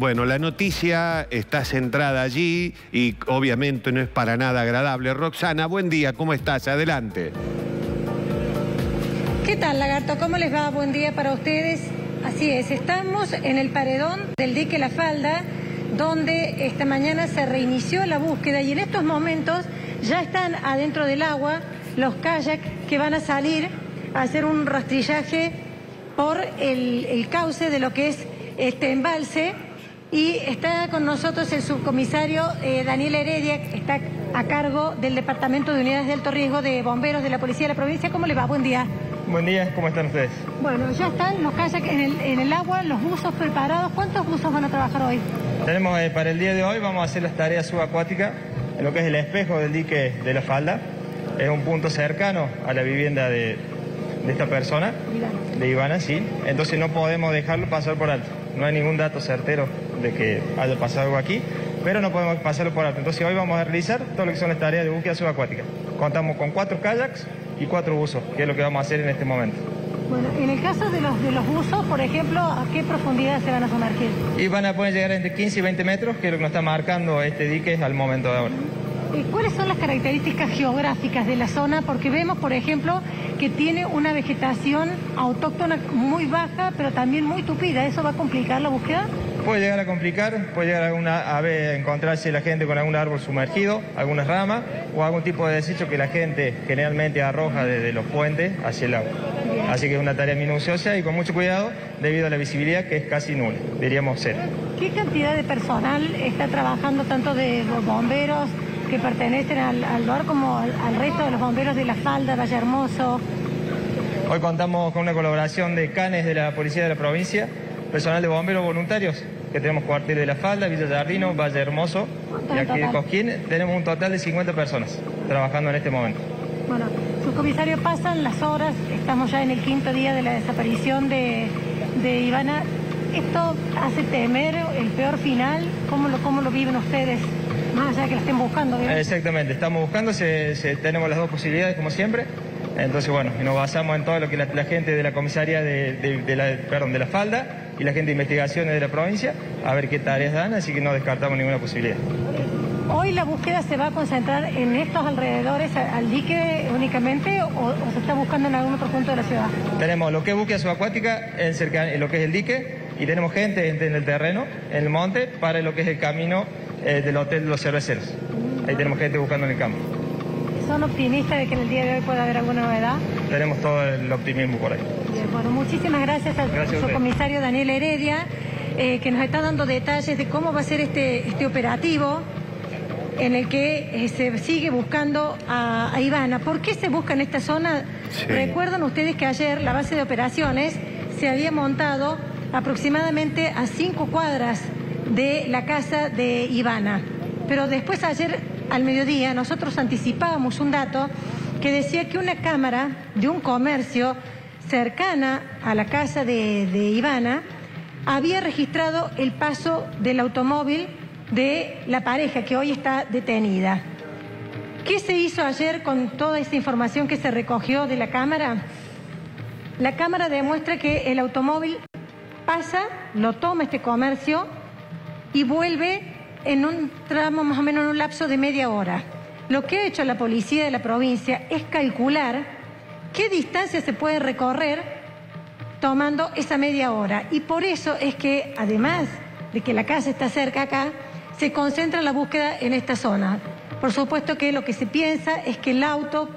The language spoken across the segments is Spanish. Bueno, la noticia está centrada allí y obviamente no es para nada agradable. Roxana, buen día, ¿cómo estás? Adelante. ¿Qué tal, Lagarto? ¿Cómo les va? Buen día para ustedes. Así es, estamos en el paredón del dique La Falda, donde esta mañana se reinició la búsqueda y en estos momentos ya están adentro del agua los kayaks que van a salir a hacer un rastrillaje por el cauce de lo que es este embalse. Y está con nosotros el subcomisario Daniel Heredia, que está a cargo del Departamento de Unidades de Alto Riesgo de Bomberos de la Policía de la Provincia. ¿Cómo le va? Buen día. Buen día, ¿cómo están ustedes? Bueno, ya están los kayaks en el agua, los buzos preparados. ¿Cuántos buzos van a trabajar hoy? Tenemos para el día de hoy, vamos a hacer las tareas subacuáticas en lo que es el espejo del dique de La Falda. Es un punto cercano a la vivienda de esta persona, de Ivana, sí. Entonces no podemos dejarlo pasar por alto. No hay ningún dato certero de que haya pasado algo aquí, pero no podemos pasarlo por alto. Entonces hoy vamos a realizar todo lo que son las tareas de búsqueda subacuática. Contamos con 4 kayaks y 4 buzos, que es lo que vamos a hacer en este momento. Bueno, en el caso de los buzos, por ejemplo, ¿a qué profundidad se van a sumergir? Y van a poder llegar entre 15 y 20 metros, que es lo que nos está marcando este dique al momento de ahora. ¿Y cuáles son las características geográficas de la zona? Porque vemos, por ejemplo, que tiene una vegetación autóctona muy baja, pero también muy tupida. ¿Eso va a complicar la búsqueda? Puede llegar a complicar, puede llegar a encontrarse la gente con algún árbol sumergido, algunas ramas o algún tipo de desecho que la gente generalmente arroja desde los puentes hacia el agua. Así que es una tarea minuciosa y con mucho cuidado debido a la visibilidad que es casi nula, diríamos cero. ¿Qué cantidad de personal está trabajando, tanto de los bomberos que pertenecen al lugar como al resto de los bomberos de La Falda, Valle Hermoso? Hoy contamos con una colaboración de canes de la Policía de la Provincia, personal de bomberos voluntarios, que tenemos cuartel de La Falda, Villa Jardino, Valle Hermoso y aquí de Cosquín. Tenemos un total de 50 personas trabajando en este momento. Bueno, subcomisario, pasan las horas, estamos ya en el 5º día de la desaparición de Ivana. ¿Esto hace temer el peor final? ¿Cómo lo viven ustedes? Más allá que la estén buscando, obviamente. Exactamente, estamos buscando, tenemos las 2 posibilidades como siempre. Entonces, bueno, nos basamos en todo lo que la gente de la comisaría de La Falda y la gente de investigaciones de la provincia, a ver qué tareas dan, así que no descartamos ninguna posibilidad. ¿Hoy la búsqueda se va a concentrar en estos alrededores, al dique únicamente, o se está buscando en algún otro punto de la ciudad? Tenemos lo que es búsqueda subacuática en lo que es el dique, y tenemos gente en el terreno, en el monte, para lo que es el camino del hotel de los cerveceros. Ahí tenemos gente buscando en el campo. ¿Son optimistas de que en el día de hoy pueda haber alguna novedad? Tenemos todo el optimismo por ahí. Bien, bueno, muchísimas gracias al subcomisario Daniel Heredia, que nos está dando detalles de cómo va a ser este operativo en el que se sigue buscando a Ivana. ¿Por qué se busca en esta zona? Sí. Recuerdan ustedes que ayer la base de operaciones se había montado aproximadamente a 5 cuadras de la casa de Ivana. Pero después ayer al mediodía nosotros anticipábamos un dato que decía que una cámara de un comercio cercana a la casa de Ivana había registrado el paso del automóvil de la pareja que hoy está detenida. ¿Qué se hizo ayer con toda esa información que se recogió de la cámara? La cámara demuestra que el automóvil pasa, lo toma este comercio y vuelve en un tramo, más o menos en un lapso de media hora. Lo que ha hecho la policía de la provincia es calcular qué distancia se puede recorrer tomando esa media hora. Y por eso es que, además de que la casa está cerca acá, se concentra la búsqueda en esta zona. Por supuesto que lo que se piensa es que el auto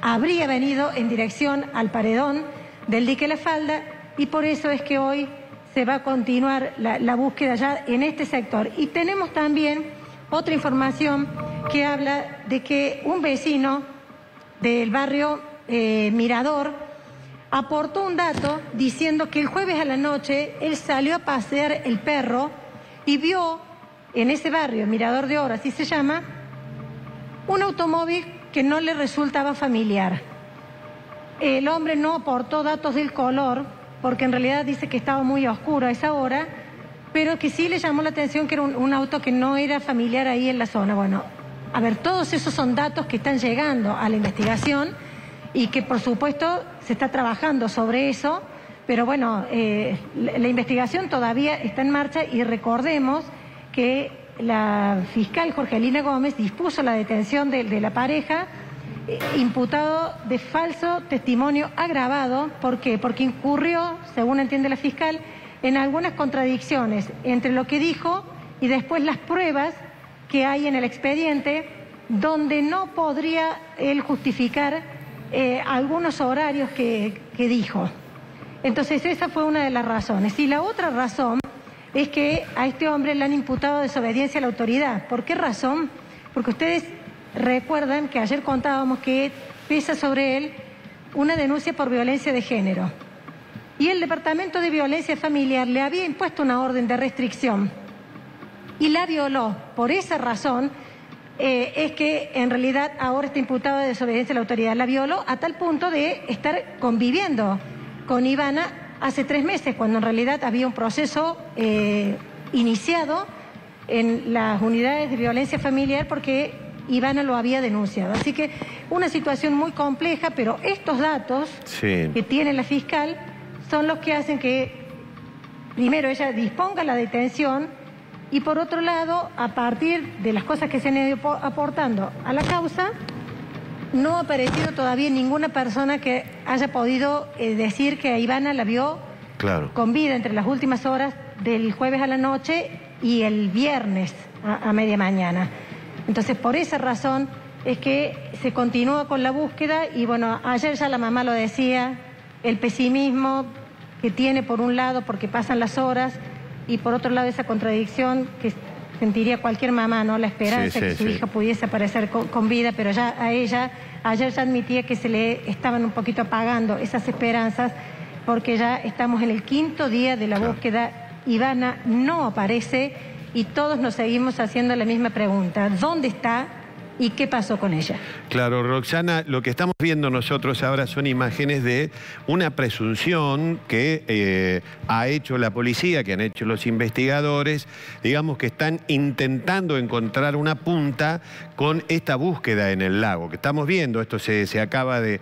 habría venido en dirección al paredón del dique La Falda y por eso es que hoy se va a continuar la búsqueda ya en este sector. Y tenemos también otra información que habla de que un vecino del barrio Mirador aportó un dato diciendo que el jueves a la noche él salió a pasear el perro y vio en ese barrio, Mirador de Oro, así se llama, un automóvil que no le resultaba familiar. El hombre no aportó datos del color, porque en realidad dice que estaba muy oscuro a esa hora, pero que sí le llamó la atención que era un auto que no era familiar ahí en la zona. Bueno, a ver, todos esos son datos que están llegando a la investigación y que por supuesto se está trabajando sobre eso Pero bueno, la investigación todavía está en marcha y recordemos que la fiscal Jorgelina Gómez dispuso la detención de la pareja imputado de falso testimonio agravado. ¿Por qué? Porque incurrió, según entiende la fiscal, en algunas contradicciones entre lo que dijo y después las pruebas que hay en el expediente, donde no podría él justificar algunos horarios que dijo. Entonces esa fue una de las razones. Y la otra razón es que a este hombre le han imputado desobediencia a la autoridad. ¿Por qué razón? Porque ustedes recuerdan que ayer contábamos que pesa sobre él una denuncia por violencia de género. Y el Departamento de Violencia Familiar le había impuesto una orden de restricción y la violó. Por esa razón es que en realidad ahora está imputado de desobediencia a la autoridad. La violó a tal punto de estar conviviendo con Ivana hace 3 meses, cuando en realidad había un proceso iniciado en las unidades de violencia familiar porque Ivana lo había denunciado. Así que una situación muy compleja, pero estos datos que tiene la fiscal son los que hacen que primero ella disponga la detención y por otro lado, a partir de las cosas que se han ido aportando a la causa, no ha aparecido todavía ninguna persona que haya podido decir que a Ivana la vio con vida entre las últimas horas del jueves a la noche y el viernes a media mañana. Entonces, por esa razón es que se continúa con la búsqueda y bueno, ayer ya la mamá lo decía, el pesimismo que tiene por un lado porque pasan las horas y por otro lado esa contradicción que sentiría cualquier mamá, ¿no? La esperanza que su hija pudiese aparecer con vida, pero ya a ella, ayer ya admitía que se le estaban un poquito apagando esas esperanzas, porque ya estamos en el 5º día de la búsqueda, Ivana no aparece y todos nos seguimos haciendo la misma pregunta, ¿dónde está y qué pasó con ella? Claro, Roxana, lo que estamos viendo nosotros ahora son imágenes de una presunción que ha hecho la policía, que han hecho los investigadores, digamos que están intentando encontrar una punta con esta búsqueda en el lago, que estamos viendo, esto se acaba de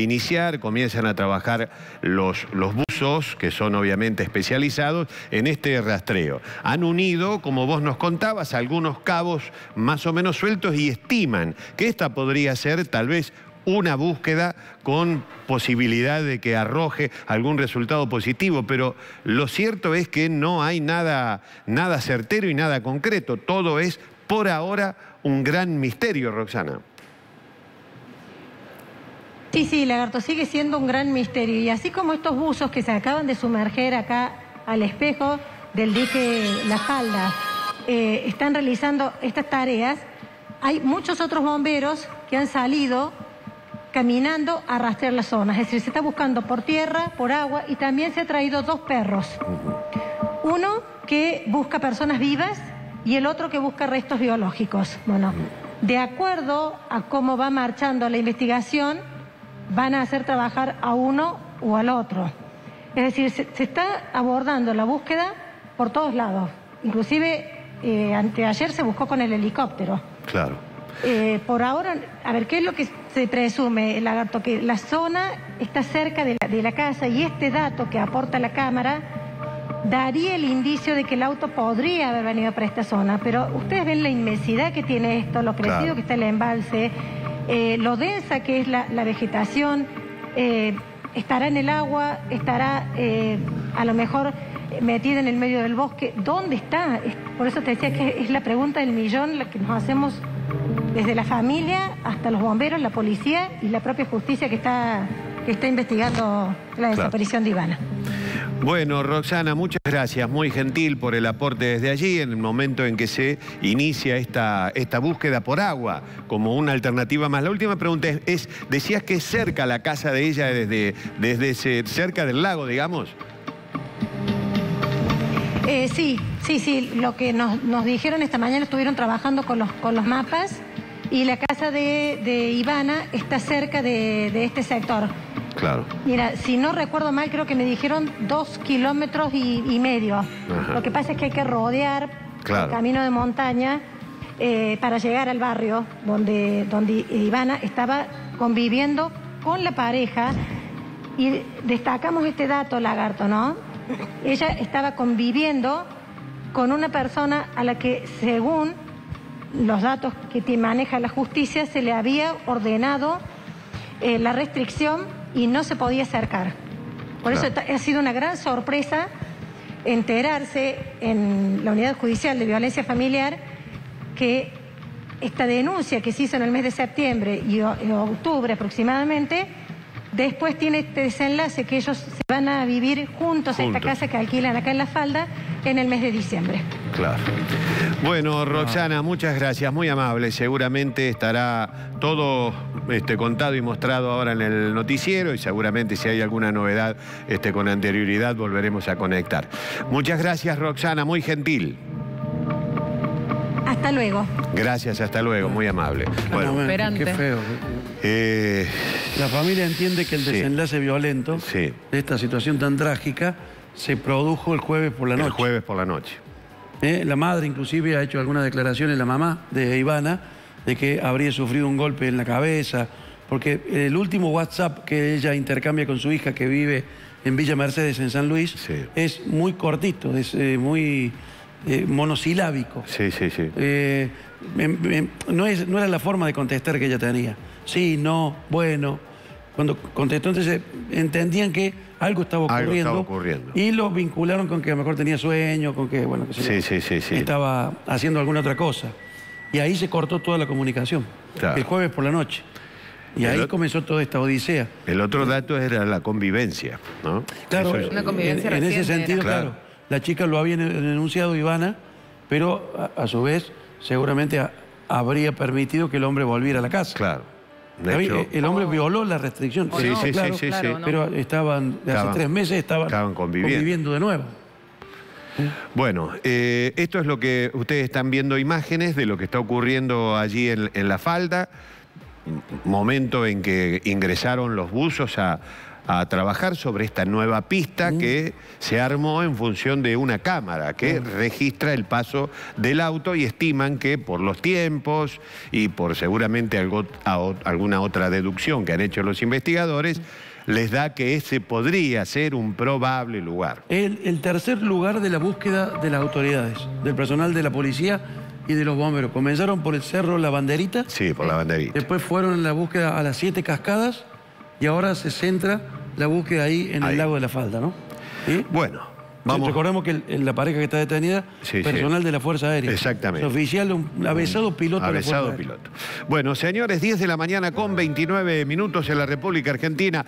iniciar, comienzan a trabajar los buzos, que son obviamente especializados en este rastreo. Han unido, como vos nos contabas, algunos cabos más o menos sueltos y estiman que esta podría ser tal vez una búsqueda con posibilidad de que arroje algún resultado positivo, pero lo cierto es que no hay nada certero y nada concreto, todo es por ahora un gran misterio, Roxana. Sí, Lagarto, sigue siendo un gran misterio y así como estos buzos que se acaban de sumerger acá al espejo del dique La Falda están realizando estas tareas, hay muchos otros bomberos que han salido caminando a rastrear las zonas. Es decir, se está buscando por tierra, por agua y también se ha traído 2 perros. Uno que busca personas vivas y el otro que busca restos biológicos. Bueno, de acuerdo a cómo va marchando la investigación, van a hacer trabajar a uno o al otro. Es decir, se está abordando la búsqueda por todos lados. Inclusive, anteayer se buscó con el helicóptero. Claro. Por ahora, a ver, ¿qué es lo que se presume, Lagarto? Que la zona está cerca de la casa y este dato que aporta la cámara daría el indicio de que el auto podría haber venido para esta zona, pero ustedes ven la inmensidad que tiene esto, lo crecido que está el embalse, lo densa que es la vegetación, estará en el agua, estará a lo mejor metida en el medio del bosque, ¿dónde está? Por eso te decía que es la pregunta del millón la que nos hacemos desde la familia hasta los bomberos, la policía y la propia justicia que está investigando la desaparición de Ivana. Bueno, Roxana, muchas gracias, muy gentil por el aporte desde allí, en el momento en que se inicia esta búsqueda por agua, como una alternativa más. La última pregunta es decías que es cerca la casa de ella, desde cerca del lago, digamos. Sí, lo que nos dijeron esta mañana, estuvieron trabajando con los mapas y la casa de Ivana está cerca de este sector. Claro. Mira, si no recuerdo mal, creo que me dijeron 2,5 kilómetros. Ajá. Lo que pasa es que hay que rodear el camino de montaña para llegar al barrio donde Ivana estaba conviviendo con la pareja Y destacamos este dato, Lagarto, ¿no? Ella estaba conviviendo con una persona a la que, según los datos que te maneja la justicia, se le había ordenado la restricción y no se podía acercar. Por eso ha sido una gran sorpresa enterarse en la Unidad Judicial de Violencia Familiar que esta denuncia que se hizo en el mes de septiembre y octubre aproximadamente, después tiene este desenlace que ellos se van a vivir juntos en esta casa que alquilan acá en La Falda en el mes de diciembre. Claro. Bueno, Roxana, muchas gracias, muy amable. Seguramente estará todo contado y mostrado ahora en el noticiero y seguramente si hay alguna novedad con anterioridad volveremos a conectar. Muchas gracias, Roxana, muy gentil. Hasta luego. Gracias, hasta luego, muy amable. Bueno, bueno, qué feo. La familia entiende que el desenlace violento de esta situación tan trágica se produjo el jueves por la noche. El jueves por la noche. La madre inclusive ha hecho algunas declaraciones, la mamá de Ivana, de que habría sufrido un golpe en la cabeza, porque el último WhatsApp que ella intercambia con su hija que vive en Villa Mercedes, en San Luis, es muy cortito, es muy monosilábico. No era la forma de contestar que ella tenía. Sí, no, bueno. Cuando contestó, entonces entendían que algo estaba ocurriendo. Algo estaba ocurriendo. Y lo vincularon con que a lo mejor tenía sueño, con que, bueno, que estaba haciendo alguna otra cosa. Y ahí se cortó toda la comunicación. Claro. El jueves por la noche. Y ahí comenzó toda esta odisea. El otro dato era la convivencia, ¿no? Claro, es una convivencia reciente. En ese sentido, claro, la chica lo había denunciado, Ivana, pero a su vez seguramente habría permitido que el hombre volviera a la casa. Claro. El hombre violó la restricción. Pero estaban, hace 3 meses estaban conviviendo de nuevo. Bueno, esto es lo que ustedes están viendo, imágenes de lo que está ocurriendo allí en La Falda, momento en que ingresaron los buzos a trabajar sobre esta nueva pista que se armó en función de una cámara que registra el paso del auto y estiman que por los tiempos y por seguramente alguna otra deducción que han hecho los investigadores, les da que ese podría ser un probable lugar. El tercer lugar de la búsqueda de las autoridades, del personal de la policía y de los bomberos. Comenzaron por el Cerro La Banderita. Sí, por La Banderita. Después fueron en la búsqueda a las 7 cascadas. Y ahora se centra la búsqueda ahí en el lago de La Falda, ¿no? ¿Sí? Bueno, vamos. Recordemos que la pareja que está detenida, personal de la Fuerza Aérea. Exactamente. Es oficial, un avesado piloto. Avesado de la Fuerza Aérea. Bueno, señores, 10 de la mañana con 29 minutos en la República Argentina.